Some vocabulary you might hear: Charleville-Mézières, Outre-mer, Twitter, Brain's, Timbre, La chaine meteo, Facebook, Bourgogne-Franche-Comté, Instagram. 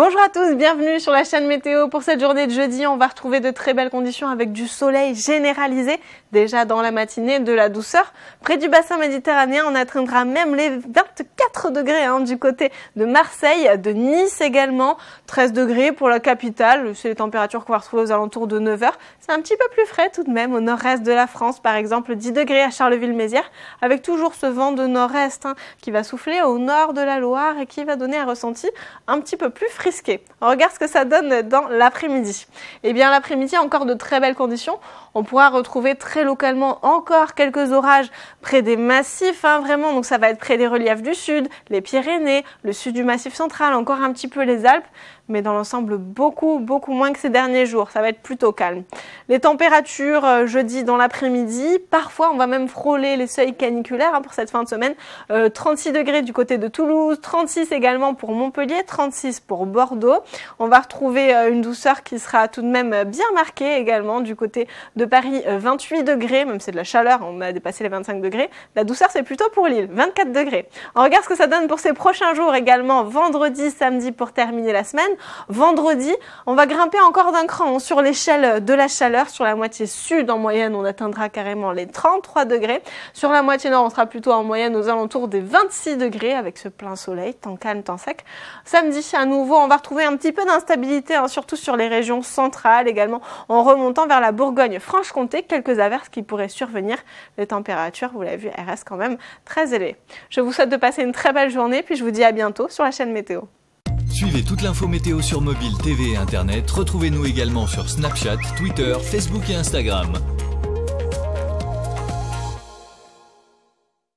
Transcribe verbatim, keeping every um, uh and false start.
Bonjour à tous, bienvenue sur la chaîne météo. Pour cette journée de jeudi, on va retrouver de très belles conditions avec du soleil généralisé. Déjà dans la matinée, de la douceur. Près du bassin méditerranéen, on atteindra même les vingt-quatre degrés hein, du côté de Marseille, de Nice également. treize degrés pour la capitale, c'est les températures qu'on va retrouver aux alentours de neuf heures. C'est un petit peu plus frais tout de même au nord-est de la France, par exemple dix degrés à Charleville-Mézières, avec toujours ce vent de nord-est hein, qui va souffler au nord de la Loire et qui va donner un ressenti un petit peu plus frais. Frisqué. On regarde ce que ça donne dans l'après-midi. Eh bien, l'après-midi, encore de très belles conditions. On pourra retrouver très localement encore quelques orages près des massifs, hein, vraiment. Donc, ça va être près des reliefs du sud, les Pyrénées, le sud du massif central, encore un petit peu les Alpes. Mais dans l'ensemble, beaucoup, beaucoup moins que ces derniers jours. Ça va être plutôt calme. Les températures jeudi dans l'après-midi, parfois on va même frôler les seuils caniculaires hein, pour cette fin de semaine. Euh, trente-six degrés du côté de Toulouse, trente-six également pour Montpellier, trente-six pour Bordeaux. On va retrouver une douceur qui sera tout de même bien marquée également du côté de Paris, vingt-huit degrés, même c'est de la chaleur, on a dépassé les vingt-cinq degrés. La douceur, c'est plutôt pour Lille, vingt-quatre degrés. On regarde ce que ça donne pour ces prochains jours également, vendredi, samedi pour terminer la semaine. Vendredi, on va grimper encore d'un cran sur l'échelle de la chaleur. Sur la moitié sud, en moyenne, on atteindra carrément les trente-trois degrés. Sur la moitié nord, on sera plutôt en moyenne aux alentours des vingt-six degrés avec ce plein soleil, temps calme, temps sec. Samedi, à nouveau, on va retrouver un petit peu d'instabilité, hein, surtout sur les régions centrales également, en remontant vers la Bourgogne-Franche-Comté. Quelques averses qui pourraient survenir. Les températures, vous l'avez vu, elles restent quand même très élevées. Je vous souhaite de passer une très belle journée, puis je vous dis à bientôt sur la chaîne météo. Suivez toute l'info météo sur mobile, T V et Internet. Retrouvez-nous également sur Snapchat, Twitter, Facebook et Instagram.